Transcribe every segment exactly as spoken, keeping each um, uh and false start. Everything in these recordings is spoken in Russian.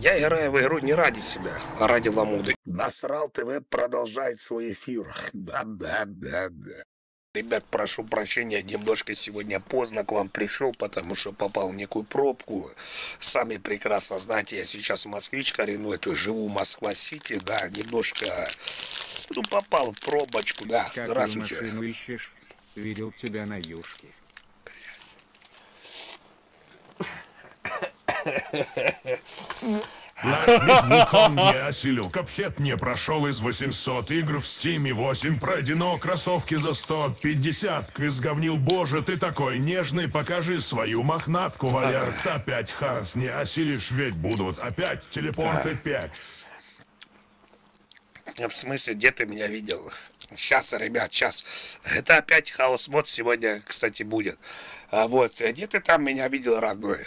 Я играю в игру не ради себя, а ради ламуды. Насрал ТВ продолжает свой эфир. Да-да-да-да. Ребят, прошу прощения, немножко сегодня поздно к вам пришел, потому что попал в некую пробку. Сами прекрасно знаете, я сейчас москвич коренной, то живу в Москва-Сити, да, немножко, ну, попал в пробочку, да. Как здравствуйте. Ты машину ищешь? Видел тебя на юшке. Наш Митником не осилил. Капхет не прошел из восьмисот игр в Стиме. восемь пройдено, кроссовки за сто пятьдесят. Изговнил, боже, ты такой нежный. Покажи свою мохнатку, Валер. Опять Хас не осилишь, ведь будут опять телепорты пять. В смысле, где ты меня видел? Сейчас, ребят, сейчас. Это опять хаос мод сегодня, кстати, будет. А вот, где ты там меня видел, родной?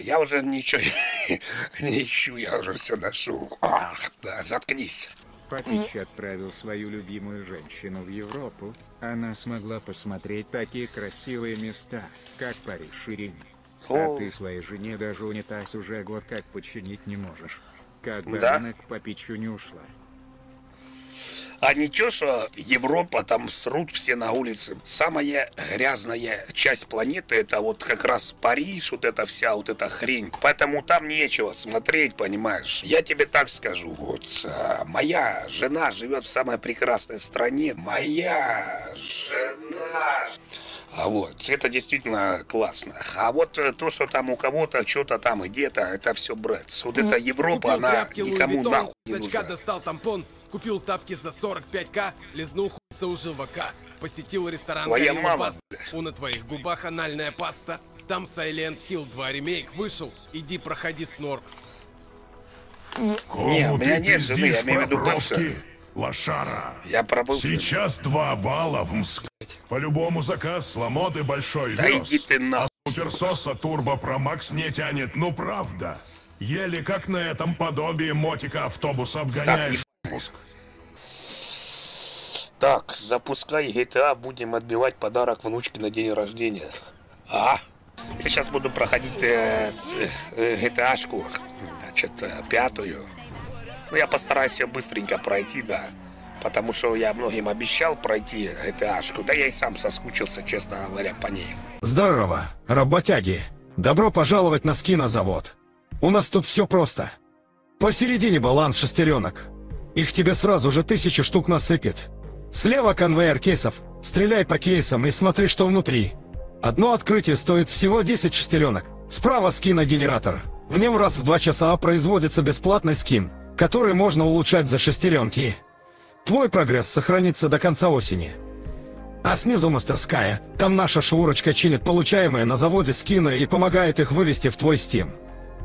Я уже ничего не ищу, я уже все нашел. Заткнись. Папич отправил свою любимую женщину в Европу. Она смогла посмотреть такие красивые места, как Париж и Рим. А ты своей жене даже унитаз уже год как починить не можешь. Как бы она к Папичу не ушла. А ничего, что Европа, там срут все на улице. Самая грязная часть планеты, это вот как раз Париж, вот эта вся вот эта хрень. Поэтому там нечего смотреть, понимаешь. Я тебе так скажу, вот а, моя жена живет в самой прекрасной стране. Моя жена... А вот, это действительно классно. А вот то, что там у кого-то, что-то там и где-то, это все бред. Вот эта Европа, купил, она никому нахуй не нужна. Достал тампон. Купил тапки за сорок пять ка, лизнул хуйца у живака. Посетил ресторан «Карима Паста». У на твоих губах анальная паста. Там Silent Hill два ремейк вышел. Иди проходи снорк. Не, у меня нет жены, я имею в виду бывшую. Лошара. Я пробыл. Сейчас два балла в Мск. По любому заказ сломоды большой. Да иди ты на... Суперсоса Турбо Про Макс не тянет, ну правда. Еле как на этом подобии мотика автобус обгоняешь. Так, запускай джи ти эй, будем отбивать подарок внучке на день рождения. А, я сейчас буду проходить э, э, джи ти эй-шку, значит, пятую. Ну, я постараюсь ее быстренько пройти, да. Потому что я многим обещал пройти джи ти эй-шку, да я и сам соскучился, честно говоря, по ней. Здорово, работяги. Добро пожаловать на скинозавод. У нас тут все просто. Посередине баланс шестеренок. Их тебе сразу же тысячу штук насыпет. Слева конвейер кейсов, стреляй по кейсам и смотри, что внутри. Одно открытие стоит всего десять шестеренок. Справа скиногенератор. В нем раз в два часа производится бесплатный скин, который можно улучшать за шестеренки. Твой прогресс сохранится до конца осени. А снизу мастерская, там наша шурочка чинит получаемые на заводе скины и помогает их вывести в твой стим.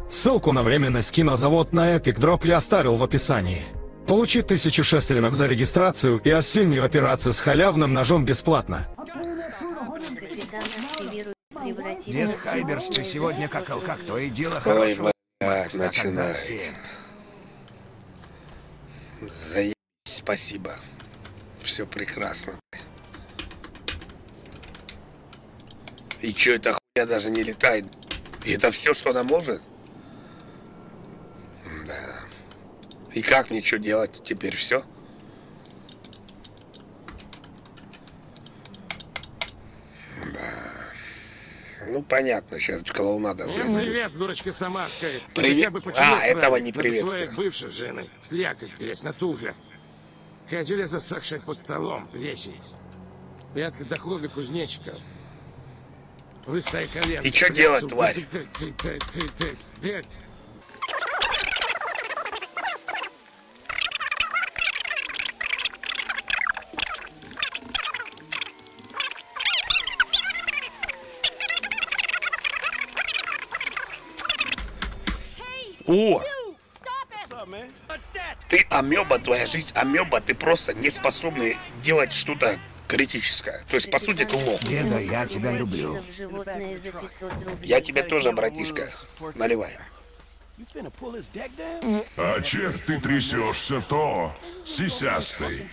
Ссылку на временный скинозавод на Epic Drop я оставил в описании. Получи тысячу шестеренок за регистрацию и осеннюю операцию с халявным ножом бесплатно. Нет, Хайберс, ты сегодня как алкак, то и дело хорошо. Так, начинается. Заебись, спасибо. Все прекрасно. И чё, эта хуйня даже не летает? И это все, что она может? Да. И как мне что делать теперь, все? Да. Ну понятно, сейчас клоунада. Привет, дурочка самарская. Привет. А, этого не приветствую. Бывшей жены, слякоть, грязь на туфлях. Ходили засохшие под столом, плесень. Пятка дохлога кузнечика. Выстай колен. И что делать, тварь? О! Ты амеба, твоя жизнь амеба, ты просто не способный делать что-то критическое. То есть, по сути, ты лох. Деда, я тебя люблю. Я тебя тоже, братишка. Наливай. А черт ты трясешься, то сисястый.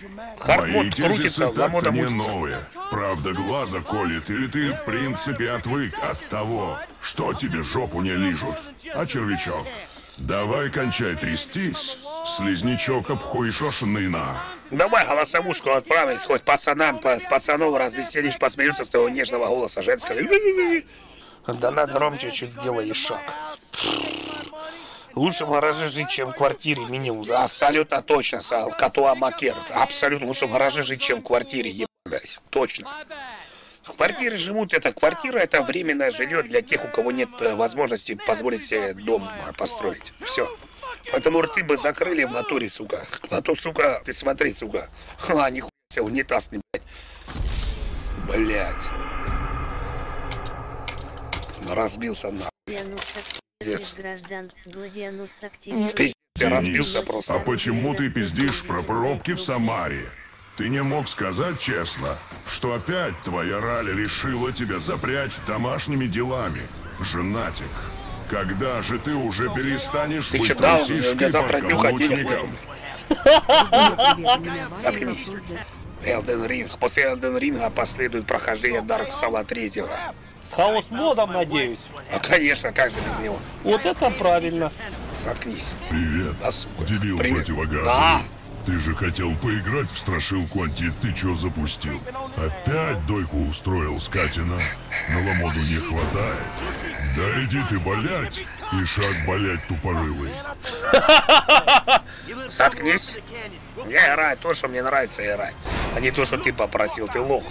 Мои тезисы так-то не новые. Правда, глаза колет, или ты в принципе отвык от того, что тебе жопу не лижут. А червячок, давай кончай трястись, слизнячок обхуешошнына. Давай голосовушку отправить, хоть пацанам, с пацанов развеселишь, посмеются с твоего нежного голоса женского. Да надо, Ром, чуть-чуть сделай и шаг. Лучше в гараже жить, чем в квартире мини-уза. Абсолютно точно, Сал. Катуа Макер. Абсолютно лучше в гараже жить, чем в квартире, ебать. Точно. В квартире живут, это квартира, это временное жилье для тех, у кого нет возможности позволить себе дом построить. Все. Поэтому рты бы закрыли в натуре, сука. А то, сука, ты смотри, сука. Ха, нихуя себе, унитаз не, блядь. Блядь. Разбился на. Граждан, Гладианус активирует. Пиздец, я разбился просто. А почему ты пиздишь про пробки в Самаре? Ты не мог сказать честно, что опять твоя ралли решила тебя запрячь домашними делами, женатик. Когда же ты уже перестанешь ты быть трусишкой под каблучником? Заткнись. Элден Ринг. После Элден Ринга последует прохождение Дарк Соула три. С Хаос модом, надеюсь. А конечно, как же без него. Вот это правильно. Заткнись. Привет, да, дебил противогаза. Да. Ты же хотел поиграть в страшилку, анти, ты чё запустил? Опять дойку устроил, скатина. На ломоду не хватает. Да иди ты болять, и шаг болять тупорылый. Заткнись. Я играю то, что мне нравится играть, а не то, что ты попросил, ты лох.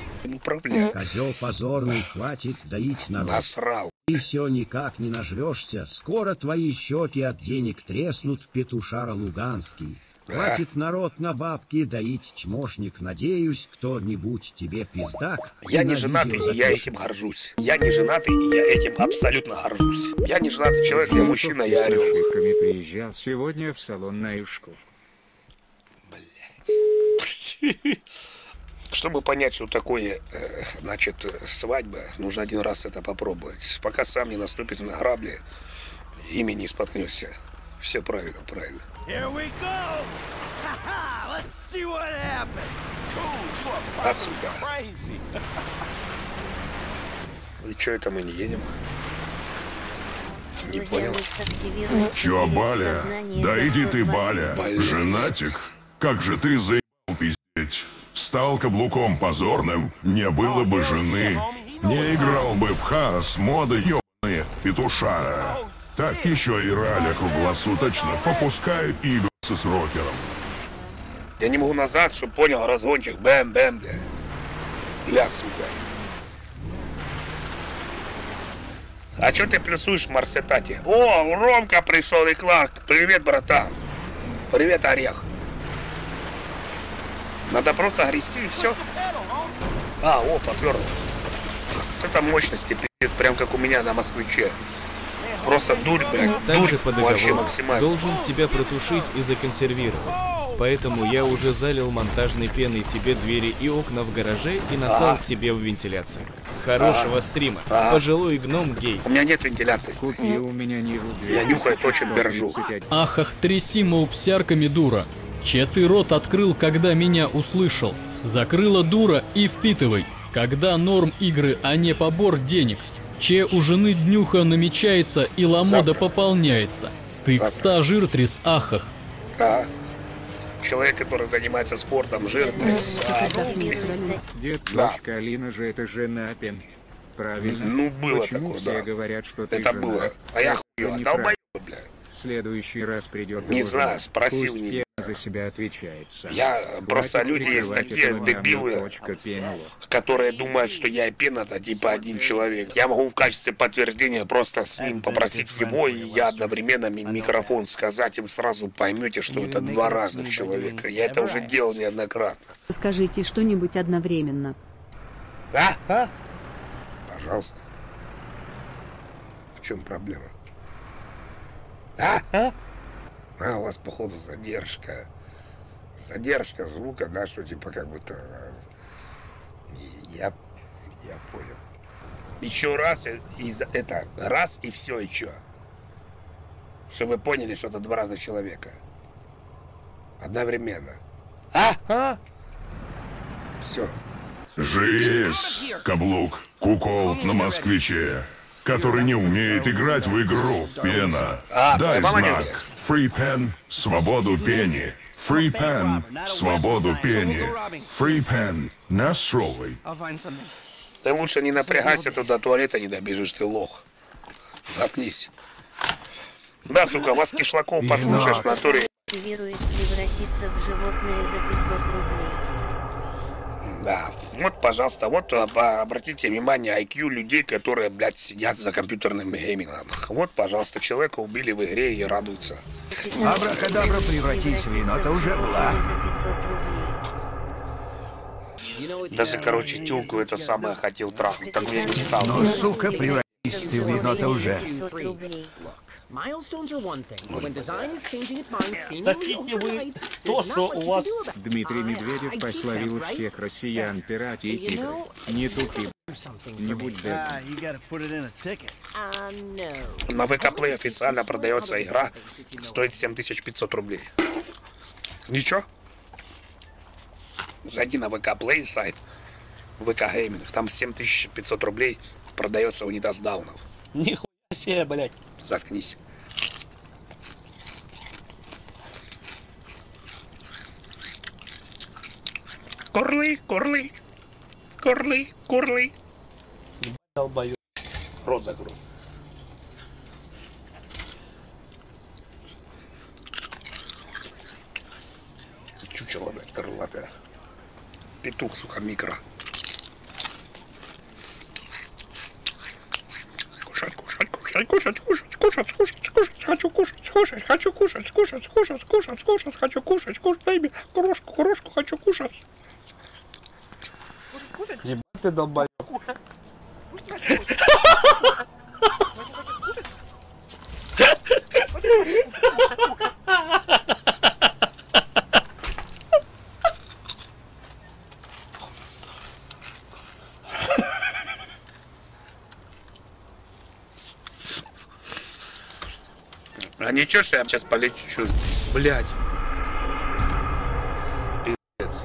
Козел позорный, хватит доить народ. Насрал. Ты все никак не нажрешься, скоро твои счеты от денег треснут, петушара луганский. Хватит народ на бабки доить, чмошник, надеюсь, кто-нибудь тебе пиздак. Я не женатый, и я этим горжусь. Я не женатый, и я этим абсолютно горжусь. Я не женатый человек, я мужчина, я орел. Приезжал сегодня в салон на Юшку. Блять. Чтобы понять, что такое, значит, свадьба, нужно один раз это попробовать. Пока сам не наступит на грабли, ими не споткнешься. Все правильно, правильно. А сука. И чё это мы не едем? Не понял. Чё, Баля? Да иди ты, Баля. Баля. Женатик? Как же ты заебал пиздеть? Стал каблуком позорным, не было бы жены. Не играл бы в хаос моды, ёбаные петушара. Так еще и раля круглосуточно попускает играться с рокером. Я не могу назад, чтоб понял, разгончик. Бэм-бэм, бля. Бля, сука. А чё ты плюсуешь, Марсетати? О, Ромка пришел и Кларк. Привет, братан. Привет, Орех. Надо просто грести и все. А, о, попёрло. Вот это мощности, пиздец, прям как у меня на москвиче. Просто дурь, блядь. Также по договору должен тебя протушить и законсервировать. Поэтому я уже залил монтажной пеной тебе двери и окна в гараже и насал тебе в вентиляцию. Хорошего стрима. Пожилой гном гей. У меня нет вентиляции. Купи у меня не рубли. Я нюхаю то, чем держу. Ах, ах, тряси моупсярками, дура. Че ты рот открыл, когда меня услышал? Закрыла дура и впитывай. Когда норм игры, а не побор денег. Че у жены днюха намечается и ламода завтра пополняется. Ты к ста жиртрис ахах. А, человек, который занимается спортом, жиртрис. А, ну, дед, да. Алина же это жена Пены. Правильно. Ну было. Почему такое, все да. говорят, что это ты было. Жена? А я хуй, долбоёб, бля. В следующий раз придет. Не знаю, спросил меня. За себя отвечает сам. Я хватит просто люди есть такие дебилы, которые думают, что я и Пена это типа один человек. Я могу в качестве подтверждения просто с ним попросить его, и я одновременно микрофон сказать, и вы сразу поймете, что это два разных человека. Я это уже делал неоднократно. Скажите что-нибудь одновременно. А? А? Пожалуйста. В чем проблема? А? А? А, у вас, походу, задержка. Задержка звука, да, что типа как будто... Я, я понял. Еще раз, и, и, это, раз и все, и что? Чтобы вы поняли, что это два разных человека. Одновременно. А? А? Все. Жесть, каблук, кукол на москвиче, который не умеет играть в игру, Пена. А, дай знак. Free Pen, свободу Пени. Free Pen, свободу Пени. Free Pen, настрой. Ты лучше не напрягайся, туда туалета не добежишь, ты лох. Заткнись. Да, сука, вас кишлаком послушаешь в натуре. Активирует превратиться в животное за пятьсот рублей. Да, вот, пожалуйста, вот обратите внимание ай кью людей, которые, блядь, сидят за компьютерным геймингом. Вот, пожалуйста, человека убили в игре и радуются. Абракадабра, превратись в енота уже была. Даже, короче, тюльку это самое хотел трахнуть, так мне не стало. Ну, сука, превратись ты в енота уже. Сосите вы то, что у вас... Дмитрий Медведев прославил всех россиян, пиратей игр. Не тупи, не будь да. На вэ ка плей официально продается игра, стоит семь тысяч пятьсот рублей. Ничего? Зайди на вэ ка плей сайт, вэ ка гейминг, там семь тысяч пятьсот рублей продается унитаз даунов. Нихуя себе, блядь. Заткнись. Курлы, курлы, курлы, курлы. Долбоёб. Рот закрой. Чучело, блядь, крылатая. Петух, сука, микро. Кушать, кушать, кушать, кушать, кушать, кушать, кушать, кушать, хочу кушать, кушать, хочу кушать, кушать, кушать, кушать, кушать, хочу кушать, кушать, дай мне крошку, крошку, хочу кушать. Ебать ты долбоёб. А ничего, что я сейчас полечу? Блядь. Пиздец.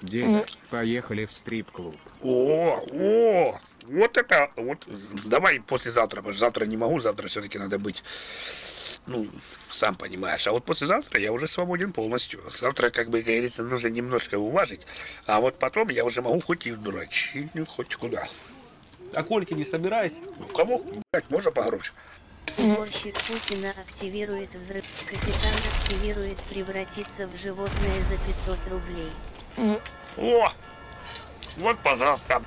День, поехали в стрип-клуб. О, о, вот это, вот, давай послезавтра, потому что завтра не могу, завтра все-таки надо быть, ну, сам понимаешь. А вот послезавтра я уже свободен полностью. Завтра, как бы, говорится, нужно немножко уважить, а вот потом я уже могу хоть и в дурачи, хоть куда. А кольки не собирайся. Ну кого, блядь, можно погрузить? Морщик Путина активирует взрыв. Капитан активирует превратиться в животное за пятьсот рублей. О! Вот, пожалуйста,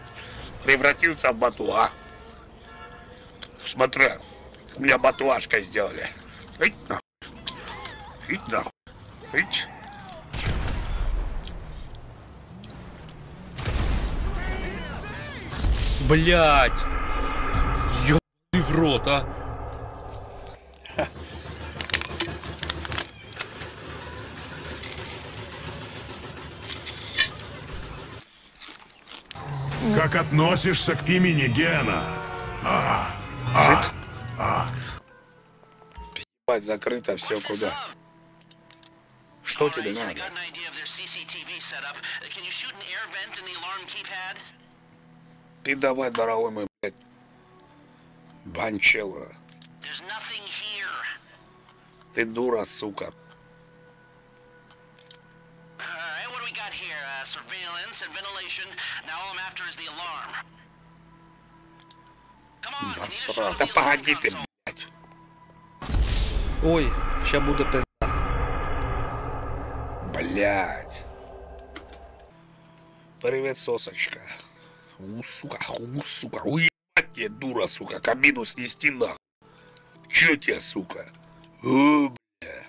превратился в Батуа. Смотри, у меня Батуашкой сделали. Ить нахуй. Ить нахуй. Ить. Блять! Ёб ты в рот, а! Ха. Как относишься к имени Гена? А, а, а. Пи***ть, закрыто все куда. Что тебе надо? Ты давай, дорогой мой, блядь, банчела. Ты дура, сука. Насрать. Да погоди ты, блядь. Ой, сейчас буду пизда. Блядь. Привет, сосочка. У, сука, у, сука, уебать тебе, дура, сука, кабину снести нахуй. Чё тебе, сука? О, бля.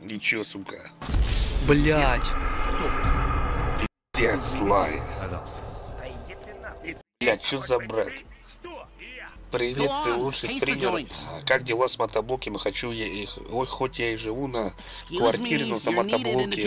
Ничего, сука. Блять. Пиздец злая. Блять, чё за бред? Привет, ты лучший стример. Как дела с мотоблоки? Мы хочу я их. Ой, хоть я и живу на квартире, но за мотоблоки.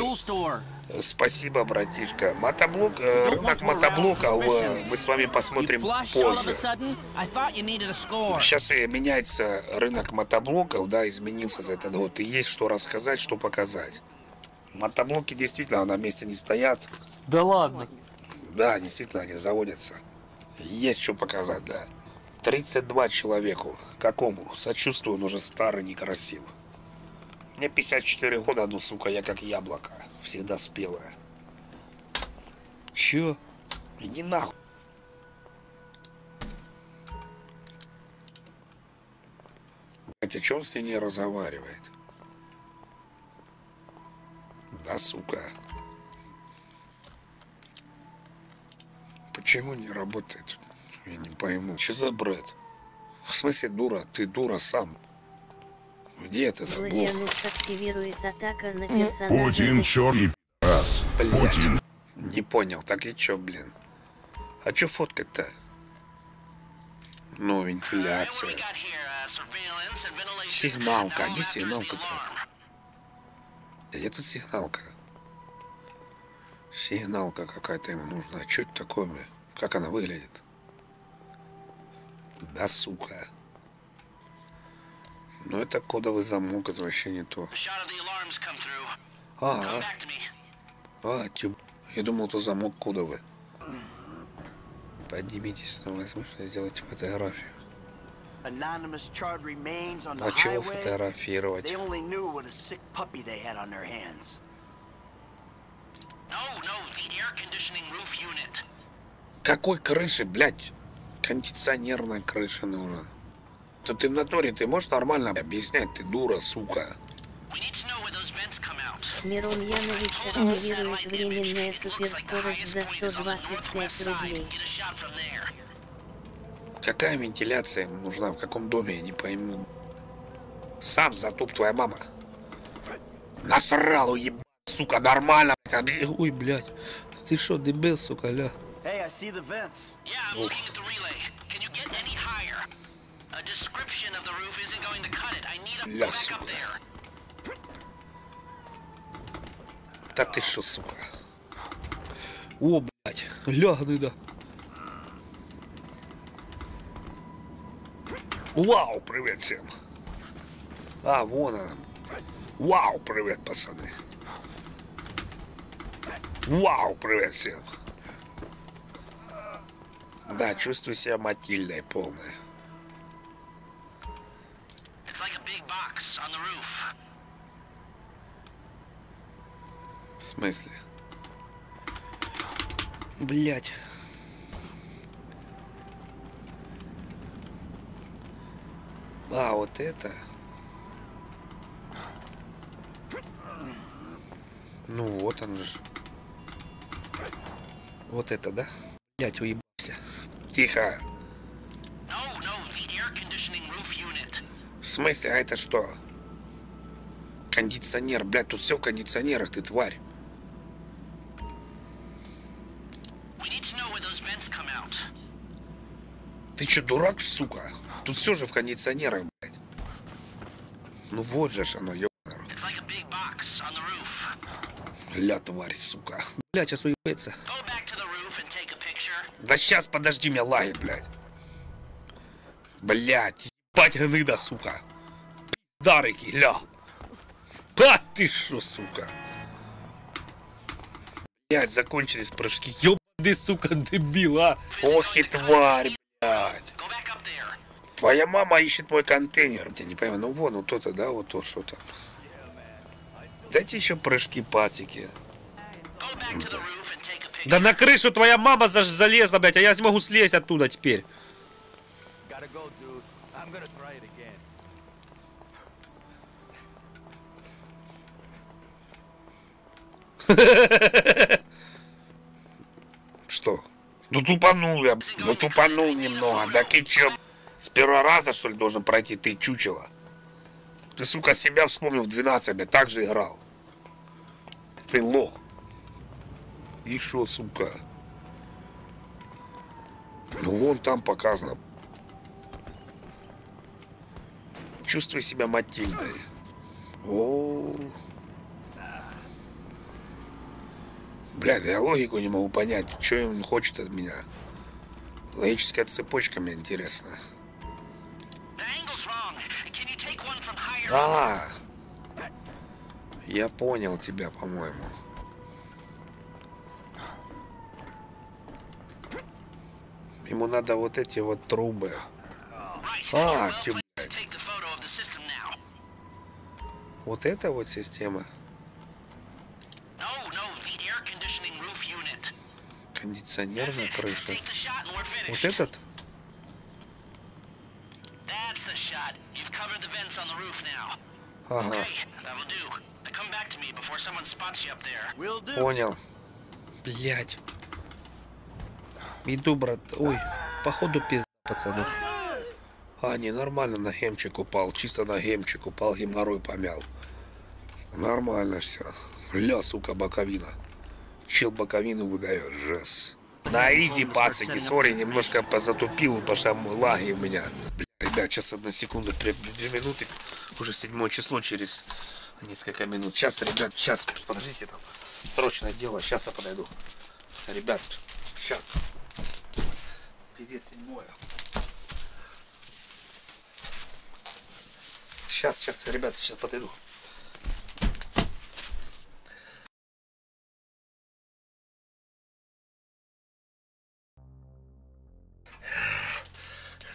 Спасибо, братишка. Мотоблок, рынок мотоблока, мы с вами посмотрим позже. Сейчас меняется рынок мотоблоков, да, изменился за этот год. И есть что рассказать, что показать. Мотоблоки действительно на месте не стоят. Да ладно. Да, действительно, они заводятся. Есть что показать, да. тридцать два человеку. Какому? Сочувствую, он уже старый, некрасивый. Мне пятьдесят четыре года, ну, сука, я как яблоко. Всегда спелая. Чё? Иди нахуй. Блять, о чём с ней не разговаривает? Да, сука. Почему не работает? Я не пойму. Что за бред? В смысле, дура? Ты дура сам. Где это? Активирует атака на персонажа. Путин, чёрт и раз. Путин. Не понял. Так и чё, блин? А чё фоткать-то? Ну, вентиляция. Сигналка. Где сигналка-то? Где тут сигналка? Сигналка какая-то ему нужна. А чё это такое? Как она выглядит? Да, сука. Ну это кодовый замок, это вообще не то. А, а, тю... Я думал, это замок кодовый. Поднимитесь, но возможно сделать фотографию. А чего фотографировать? Какой крыши, блядь? Кондиционерная крыша нужна. То ты в натуре, ты можешь нормально объяснять, ты дура, сука. Мирон Янович активирует временная суперскорость за сто двадцать пять рублей. Какая вентиляция ему нужна, в каком доме, я не пойму. Сам затуп, твоя мама. Насрал, уеб... сука, нормально. Ой, блядь, ты шо, дебил, сука, ля. Hey, I see the vents. Yeah, I'm looking at the relay. Can you get any higher? A description of the roof isn't going to cut it. I need a back up there. Да ты шо, сука? О, блять, лягны, да. Вау, привет всем. А, вон она. Вау, привет, пацаны. Вау, привет всем. Да, чувствую себя Матильдой полной. В смысле? Блять. А, вот это? Ну вот он же. Вот это, да? Блять, уебался. Тихо. No, no, the air conditioning roof unit. В смысле, а это что? Кондиционер, блядь, тут все в кондиционерах, ты тварь. We need to know where those vents come out. Ты че, дурак, сука? Тут все же в кондиционерах, блядь. Ну вот же ж оно, ёбаный. Like ля, тварь, сука. Блядь, сейчас уебается. Да сейчас, подожди меня, лай, блядь. Блядь, ебать гнида, сука. Пиздарики, ля. Да ты шо, сука. Блядь, закончились прыжки. Ёбаный, сука, дебил, а. Ох и тварь, блядь. Твоя мама ищет мой контейнер. Я не понимаю, ну вон, вот то-то, да, вот то, что там. Дайте еще прыжки, пасики. Да. Да на крышу твоя мама залезла, блядь, а я не могу слезть оттуда теперь. Что? Ну тупанул я, ну тупанул немного. Да ты чё, с первого раза, что ли, должен пройти, ты чучело? Ты, сука, себя вспомнил в двенадцать, блядь, так же играл. Ты лох. И шо, сука? Ну вон там показано. чувствую себя Матильдой. О-о-о. Бля, я логику не могу понять, что им хочет от меня. Логическая цепочка мне интересна. А, я понял тебя, по-моему. Ему надо вот эти вот трубы. А, типа. Вот эта вот система. Кондиционер на крыше. Вот этот? Ага. Понял. Блять. Иду, брат. Ой, походу пизда, пацаны. А, не, нормально, на хемчик упал. Чисто на хемчик упал, геморрой помял. Нормально все. Ля, сука, боковина. Чел боковину выдает, жест. На изи, пацаки, сори, немножко позатупил, пошам лаги у меня. Бля, ребят, сейчас одна секунда, прям две минуты, уже седьмое число через несколько минут. Сейчас, ребят, сейчас, подождите, там срочное дело, сейчас я подойду. Ребят, сейчас. Пиздец, седьмое. Сейчас, сейчас, ребята, сейчас подойду.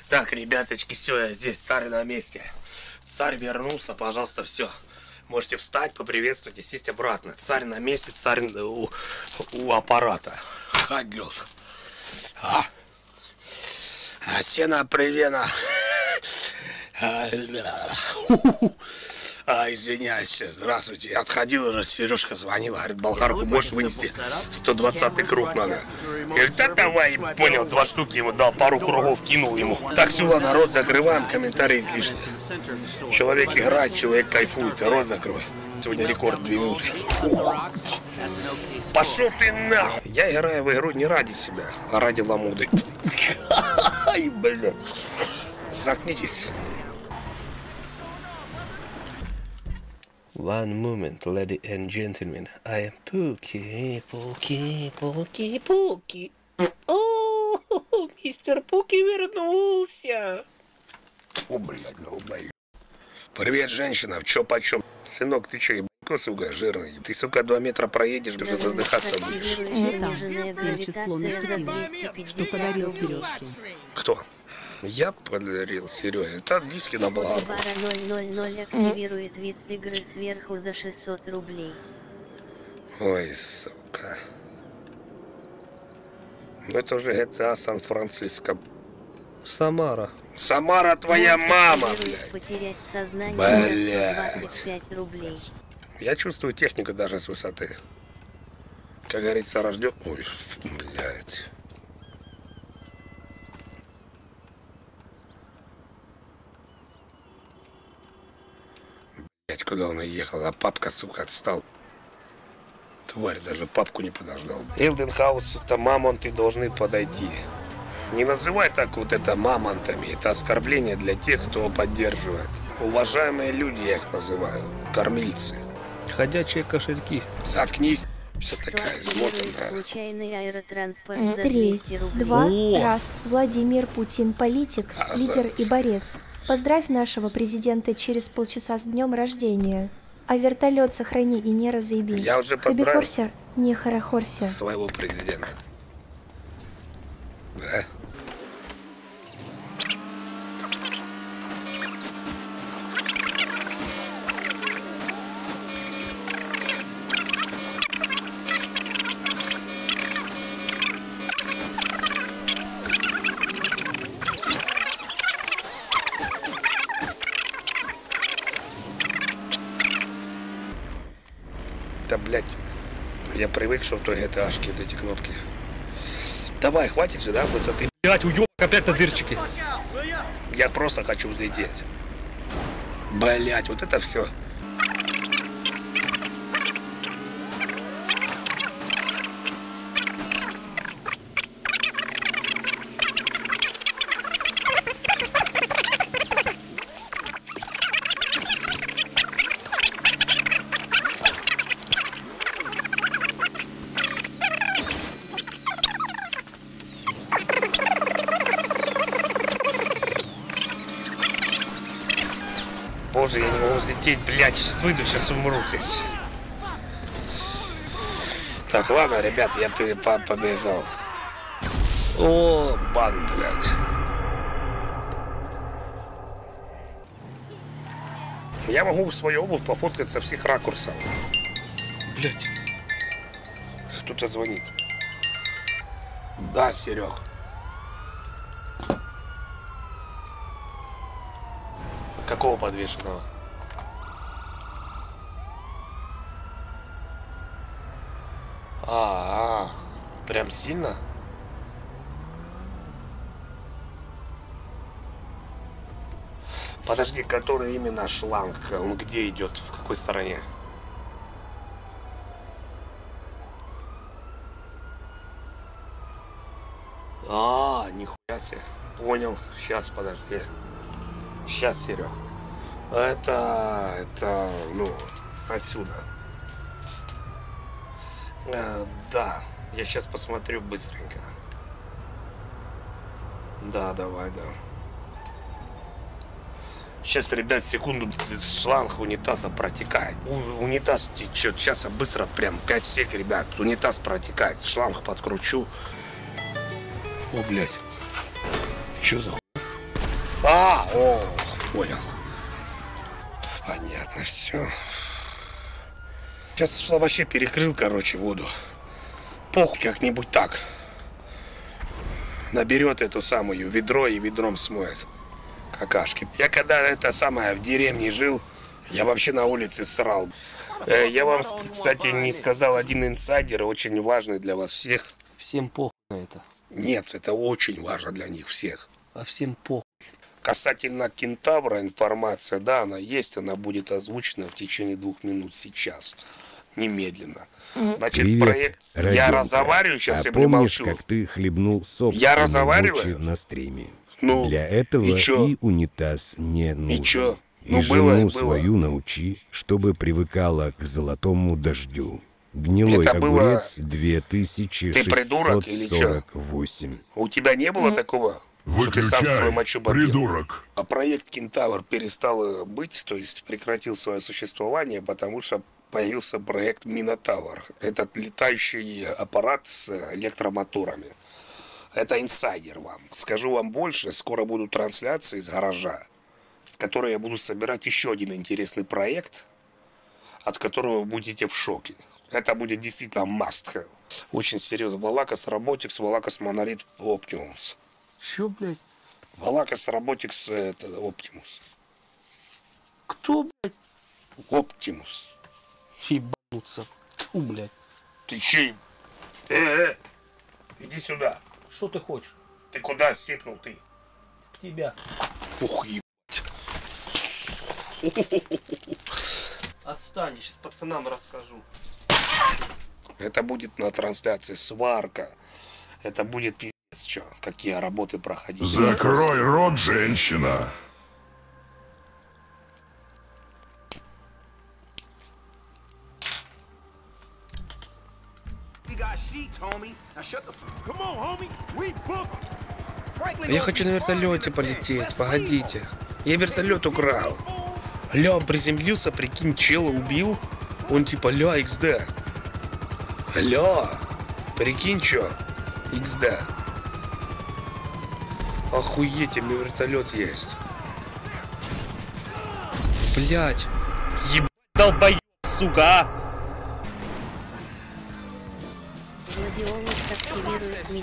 Так, ребяточки, все, я здесь, царь на месте. Царь вернулся, пожалуйста, все. Можете встать, поприветствовать и сесть обратно. Царь на месте, царь у, у аппарата. Хагел. А? Асена Привена. А, извиняюсь, здравствуйте. Я отходил, раз Сережка звонила, говорит, болгарку можешь вынести? сто двадцатый круг надо. Говорит, да давай, понял, два штуки ему дал, пару кругов кинул ему. Так, сюда, народ, закрываем, комментарии излишние. Человек играет, человек кайфует, рот закрывай. Сегодня рекорд две минуты. Пошел ты нахуй! Я играю в игру не ради себя, а ради ламуды. Ай, блин. Заткнитесь. One moment, ladies and gentlemen. I am Пуки, Пуки, Пуки, Пуки. О, мистер Пуки вернулся. О, блядь, долбоёб. Привет, женщина, чё почём? Сынок, ты чё, ебанько, сука, жирный? Ты, сука, два метра проедешь, даже задыхаться будешь. Метавр, число наступило, что подарил Серёжке. Кто? Я подарил Сереге. Это диски на благо. ноль ноль ноль активирует вид игры сверху за шестьсот рублей. Ой, сука. Ну это уже джи ти эй Сан-Франциско. Самара. Самара твоя мама, блядь. Потерять сознание за двадцать пять рублей. Я чувствую технику даже с высоты. Как говорится, рожден... Ой, блядь. Куда он ехал, а папка, сука, отстал. Тварь даже папку не подождал. Элденхаус, это мамонты должны подойти. Не называй так вот это мамонтами. Это оскорбление для тех, кто поддерживает. Уважаемые люди, я их называю. Кормильцы. Ходячие кошельки. Заткнись. Вся такая измотанная. Случайный аэротранспорт за двести рублей. Два, О! раз. Владимир Путин, политик, а, лидер за... и борец. Поздравь нашего президента через полчаса с днем рождения. А вертолет сохрани и не разъеби. Я уже поздравил. Хабихорся, не хорохорся. Своего президента. Да. Привык, что в той джи ти эй-шке вот эти кнопки. Давай, хватит же, да, высоты. Блять, уёбок, опять на дырчики. Я просто хочу взлететь. Блять, вот это все. боже, я не могу взлететь, блядь, сейчас выйду, сейчас умру здесь. Так, ладно, ребят, я перепад побежал. О, бан, блядь. Я могу свою обувь пофоткать со всех ракурсов. Блядь. Кто-то звонит. Да, Серег. Какого подвешенного? А, -а, а, прям сильно? Подожди, который именно шланг? Он где идет? В какой стороне? А, -а, -а, нихуя себе. Понял. Сейчас, подожди. Сейчас, Серег. Это, это, ну, отсюда. Э, да, я сейчас посмотрю быстренько. Да, давай, да. Сейчас, ребят, секунду, шланг унитаза протекает. У, унитаз течет, сейчас я быстро, прям пять сек, ребят. Унитаз протекает, шланг подкручу. О, блядь. Че за хуй? А, о, понял. Понятно, все. Сейчас что вообще перекрыл, короче, воду. Пох, как-нибудь так. Наберет эту самую ведро и ведром смоет какашки. Я когда это самое в деревне жил, я вообще на улице срал. Я вам, кстати, не сказал один инсайдер, очень важный для вас всех. Всем пох на это. Нет, это очень важно для них всех. А всем пох. Касательно Кентавра информация, да, она есть, она будет озвучена в течение двух минут сейчас, немедленно. Значит, привет, проект... Родинка. Я разговариваю сейчас, а я помнишь, примолчу. Как ты хлебнул собственной мочи на стриме? Ну, для этого и, и унитаз не нужен. И, чё? Ну, и было, жену было. Свою научи, чтобы привыкала к золотому дождю. Гнилой это огурец было... две тысячи шестьсот сорок восемь. У тебя не было такого? Выключай, придурок. А проект Кентавр перестал быть, то есть прекратил свое существование, потому что появился проект Минотавр. Этот летающий аппарат с электромоторами. Это инсайдер вам. Скажу вам больше, скоро будут трансляции из гаража, в которой я буду собирать еще один интересный проект, от которого вы будете в шоке. Это будет действительно must-have. Очень серьезно. Валакас Роботикс, Валакас Монолит Оптимус. Чё, блядь? Валакас Роботикс, это Оптимус. Кто, блядь? Оптимус. Ебануться. Тьфу, блядь. Ты чё? Э-э-э. Иди сюда. Что ты хочешь? Ты куда сипнул ты? К тебя. Ух, ебать. Отстань, я сейчас пацанам расскажу. Это будет на трансляции сварка. Это будет пиздец. Чё, какие работы проходили? Закрой рот, женщина! Я хочу на вертолете полететь, погодите. Я вертолет украл. Ля, он приземлился, прикинь, чела убил. Он типа, ля, икс дэ. Ля, прикинь, чё, икс дэ. Охуеть, у меня вертолет есть. Блять. Ебать, долбоеб, сука, а!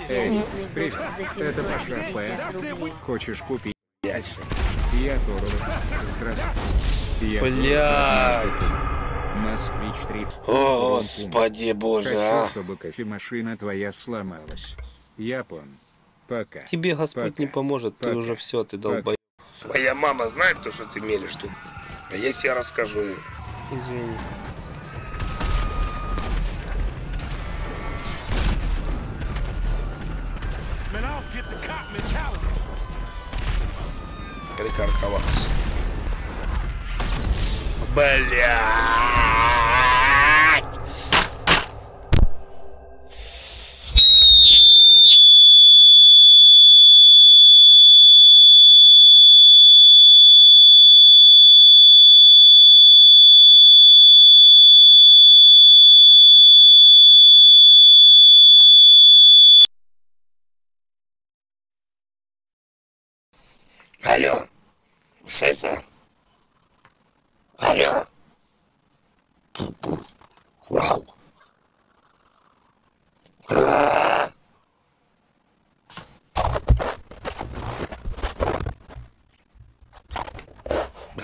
Эй, привет, это ваш РП. Хочешь купить? Блять. Я Тору. Здравствуй. Блять. Москвич три. О, господи боже, а! Хочу, чтобы кофемашина твоя сломалась. Япон. Пока. Тебе Господь пока не поможет, пока. Ты уже все, ты долбоеб. Твоя мама знает то, что ты мелешь тут? А если я расскажу ей? Извини. Прикарковался. Бля.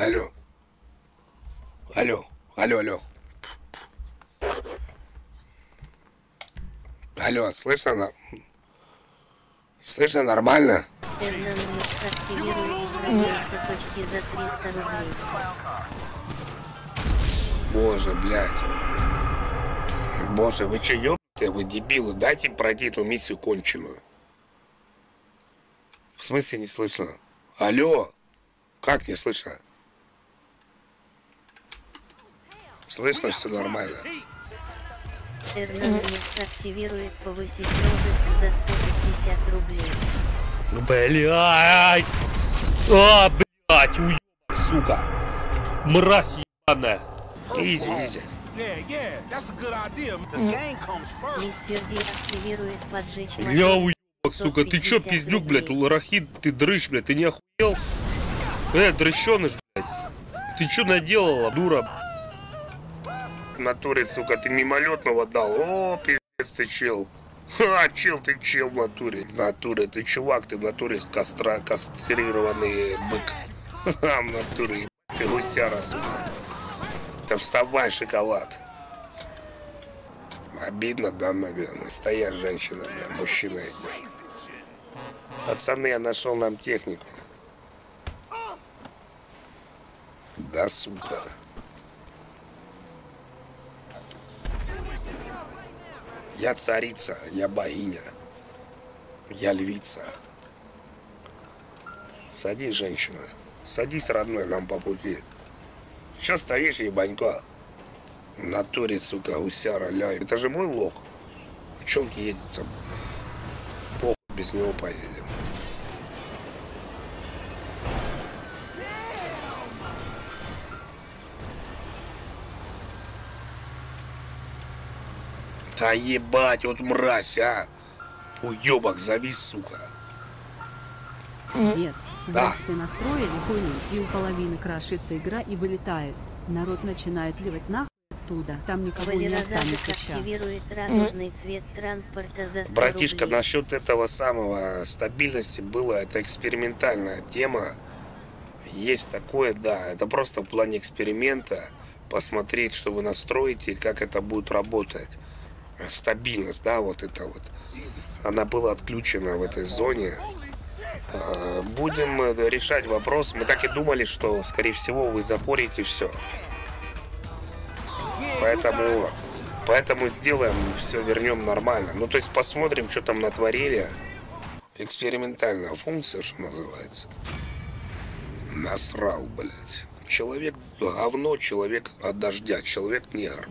Алло. Алло. Алло, алло. Алло, слышно? Слышно нормально? Цепочки за триста рублей. Боже, блядь. Боже, вы че, ёбаные, вы дебилы? Дайте пройти эту миссию конченую. В смысле не слышно? Алло. Как не слышно? Слышно, все нормально. Эрнонис активирует повысить розыск за сто пятьдесят рублей. Блядь! А, блядь, уебок, сука! Мразь ебаная! Изи, изи. Я уебок, сука, ты чё, пиздюк, блядь, ларахид, ты дрыщ, блядь, ты не охуел? Э, дрыщёныш, блядь. Ты чё наделала, дура? В натуре, сука, ты мимолетного дал. О, пиздец, ты чел. Ха, чел, ты чел в натуре. В натуре, ты чувак, ты в натуре костра, кастрированный бык. Ха, в натуре, ты гусяра, сука. Да вставай, шоколад. Обидно, да, наверное. Стоят женщина, бля, мужчина. Пацаны, я нашел нам технику. Да, сука. Я царица, я богиня, я львица. Садись, женщина, садись, родной, нам по пути. Че стоишь, ебанько? В натуре, сука, гусяра, ляй. Это же мой лох. В чем едет там? Похуй, без него поедем. Да ебать, вот мразь, а! Уёбок, завис, сука. Нет, да. Вы все настроили хуйню, и у половины крашится игра и вылетает. Народ начинает ливать нахуй оттуда. Там никого не останется. Активирует радужный цвет транспорта за сто рублей. Братишка, насчет этого самого стабильности было, это экспериментальная тема. Есть такое, да, это просто в плане эксперимента. Посмотреть, что вы настроите, как это будет работать. Стабильность, да, вот это вот. Она была отключена в этой зоне. Будем решать вопрос. Мы так и думали, что, скорее всего, вы запорите все. Поэтому, поэтому сделаем все, вернем нормально. Ну, то есть посмотрим, что там натворили. Экспериментальная функция, что называется. Насрал, блядь. Человек говно, человек от дождя, человек негр.